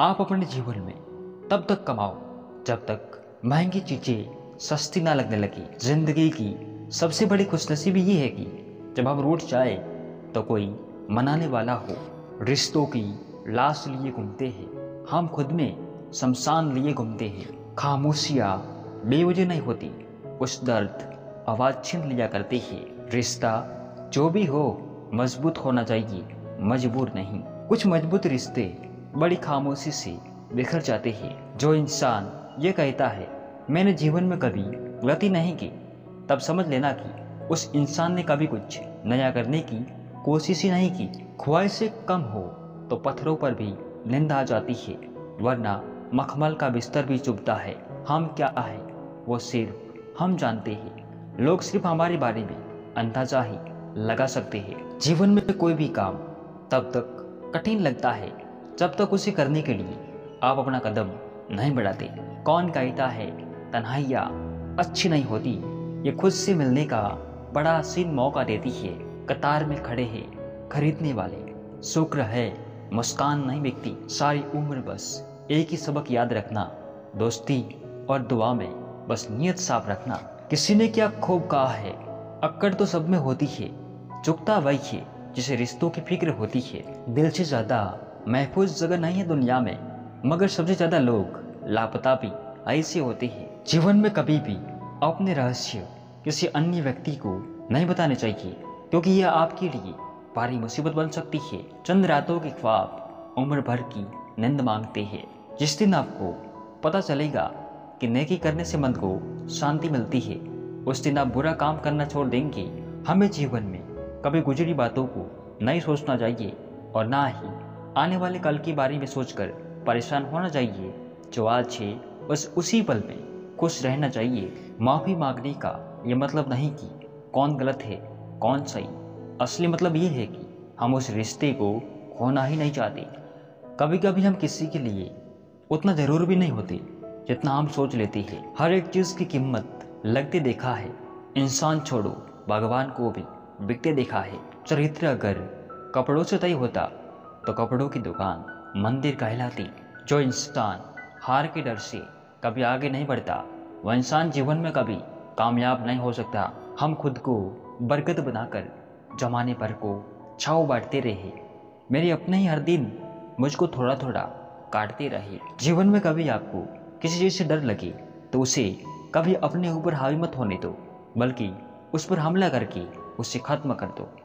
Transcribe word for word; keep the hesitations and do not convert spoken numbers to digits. आप अपने जीवन में तब तक कमाओ जब तक महंगी चीज़ें सस्ती ना लगने लगी। जिंदगी की सबसे बड़ी खुशनसीबी ये है कि जब हम रूठ जाए तो कोई मनाने वाला हो। रिश्तों की लाश लिए घूमते हैं, हम खुद में शमशान लिए घूमते हैं। खामोशियाँ बेवजह नहीं होती, उस दर्द आवाज़ छीन लिया करते हैं। रिश्ता जो भी हो मजबूत होना चाहिए, मजबूर नहीं। कुछ मजबूत रिश्ते बड़ी खामोशी से बिखर जाते हैं। जो इंसान ये कहता है मैंने जीवन में कभी गलती नहीं की, तब समझ लेना कि उस इंसान ने कभी कुछ नया करने की कोशिश ही नहीं की। ख्वाहिशें कम हो तो पत्थरों पर भी निंदा आ जाती है, वरना मखमल का बिस्तर भी चुभता है। हम क्या है वो सिर्फ हम जानते हैं, लोग सिर्फ हमारे बारे में अंदाजा ही लगा सकते हैं। जीवन में कोई भी काम तब तक कठिन लगता है जब तक उसे करने के लिए आप अपना कदम नहीं बढ़ाते। कौन कहता है तन्हाइयाँ अच्छी नहीं होती, ये खुद से मिलने का बड़ा हसीन मौका देती है। कतार में खड़े हैं खरीदने वाले, शुक्र है मुस्कान नहीं बिकती। सारी उम्र बस एक ही सबक याद रखना, दोस्ती और दुआ में बस नीयत साफ रखना। किसी ने क्या खूब कहा है, अक्कड़ तो सब में होती है, चुकता वही है जिसे रिश्तों की फिक्र होती है। दिल से ज़्यादा महफूज जगह नहीं है दुनिया में, मगर सबसे ज़्यादा लोग लापता भी ऐसे होते हैं। जीवन में कभी भी अपने रहस्य किसी अन्य व्यक्ति को नहीं बताने चाहिए, क्योंकि यह आपके लिए भारी मुसीबत बन सकती है। चंद रातों के ख्वाब उम्र भर की नींद मांगते हैं। जिस दिन आपको पता चलेगा कि नेकी करने से मन को शांति मिलती है, उस दिन आप बुरा काम करना छोड़ देंगे। हमें जीवन में कभी गुजरी बातों को नहीं सोचना चाहिए और ना ही आने वाले कल के बारे में सोचकर परेशान होना चाहिए। जो आज है बस उसी पल में खुश रहना चाहिए। माफ़ी मांगने का ये मतलब नहीं कि कौन गलत है कौन सही, असली मतलब ये है कि हम उस रिश्ते को खोना ही नहीं चाहते। कभी कभी हम किसी के लिए उतना ज़रूर भी नहीं होते जितना हम सोच लेते हैं। हर एक चीज़ की कीमत लगते देखा है, इंसान छोड़ो भगवान को भी बिकते देखा है। चरित्र अगर कपड़ों से तय होता तो कपड़ों की दुकान मंदिर कहलाती। जो इंसान हार के डर से कभी आगे नहीं बढ़ता, वह इंसान जीवन में कभी कामयाब नहीं हो सकता। हम खुद को बरकत बनाकर जमाने भर को छाव बांटते रहे, मेरे अपने ही हर दिन मुझको थोड़ा थोड़ा काटते रहे। जीवन में कभी आपको किसी चीज़ से डर लगे तो उसे कभी अपने ऊपर हावी मत होने दो, बल्कि उस पर हमला करके उसे खत्म कर दो।